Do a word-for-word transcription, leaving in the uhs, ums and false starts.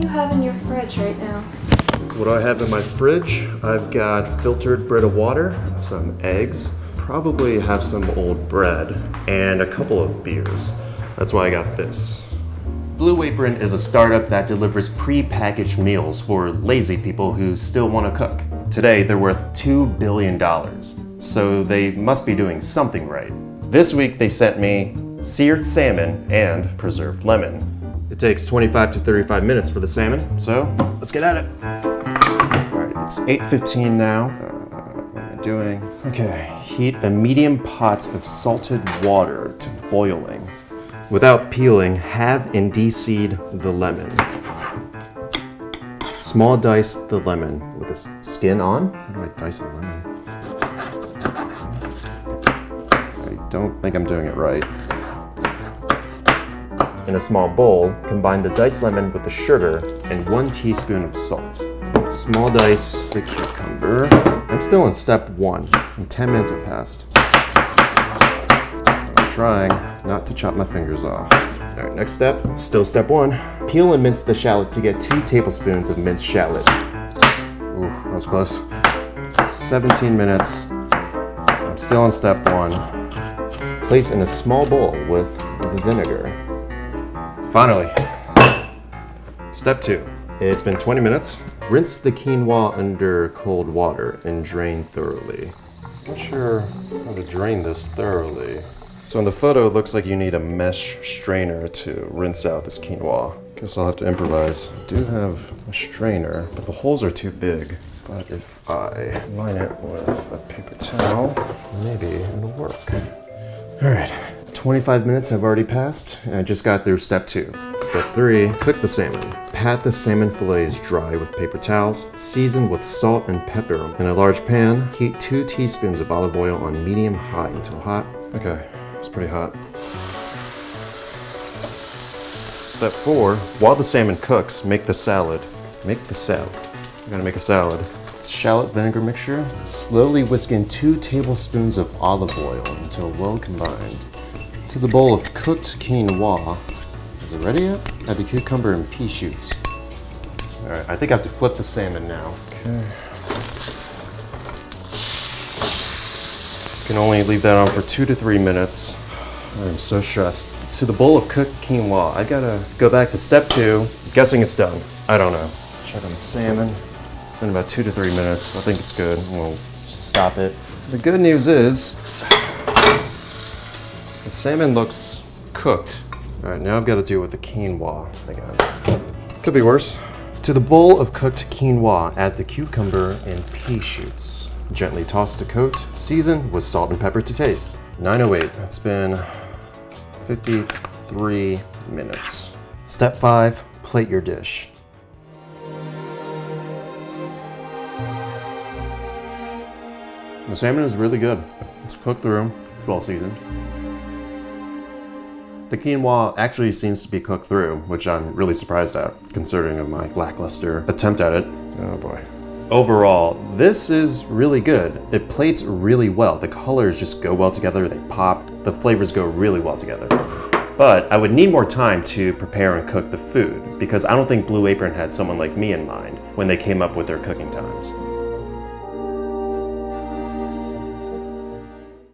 do you have in your fridge right now? What do I have in my fridge? I've got filtered Brita water, some eggs, probably have some old bread, and a couple of beers. That's why I got this. Blue Apron is a startup that delivers pre-packaged meals for lazy people who still want to cook. Today, they're worth two billion dollars, so they must be doing something right. This week, they sent me seared salmon and preserved lemon. It takes twenty-five to thirty-five minutes for the salmon, so let's get at it. All right, it's eight fifteen now. Uh, what am I doing? Okay, heat a medium pot of salted water to boiling. Without peeling, halve and de-seed the lemon. Small dice the lemon with this skin on. How do I dice a lemon? I don't think I'm doing it right. In a small bowl, combine the diced lemon with the sugar and one teaspoon of salt. Small dice the cucumber. I'm still in step one, and ten minutes have passed. Trying not to chop my fingers off. All right, next step, still step one. Peel and mince the shallot to get two tablespoons of minced shallot. Ooh, that was close. seventeen minutes, I'm still on step one. Place in a small bowl with the vinegar. Finally, step two. It's been twenty minutes. Rinse the quinoa under cold water and drain thoroughly. Not sure how to drain this thoroughly. So in the photo, it looks like you need a mesh strainer to rinse out this quinoa. Guess I'll have to improvise. I do have a strainer, but the holes are too big. But if I line it with a paper towel, maybe it'll work. All right, twenty-five minutes have already passed, and I just got through step two. Step three, cook the salmon. Pat the salmon fillets dry with paper towels, season with salt and pepper. In a large pan, heat two teaspoons of olive oil on medium-high until hot. Okay. It's pretty hot. Step four, while the salmon cooks, make the salad. Make the salad. We're gonna make a salad. Shallot vinegar mixture. Slowly whisk in two tablespoons of olive oil until well combined. To the bowl of cooked quinoa. Is it ready yet? Add the cucumber and pea shoots. All right, I think I have to flip the salmon now. Okay. Can only leave that on for two to three minutes. I'm so stressed. To the bowl of cooked quinoa. I gotta go back to step two. I'm guessing it's done. I don't know. Check on the salmon. It's been about two to three minutes. I think it's good. We'll stop it. The good news is the salmon looks cooked. All right, now I've got to deal with the quinoa. I got. Could be worse. To the bowl of cooked quinoa, add the cucumber and pea shoots. Gently toss to coat, season with salt and pepper to taste. nine oh eight, that's been fifty-three minutes. Step five, plate your dish. The salmon is really good. It's cooked through, it's well seasoned. The quinoa actually seems to be cooked through, which I'm really surprised at, considering of my lackluster attempt at it. Oh boy. Overall, this is really good. It plates really well. The colors just go well together, they pop, the flavors go really well together. But I would need more time to prepare and cook the food because I don't think Blue Apron had someone like me in mind when they came up with their cooking times.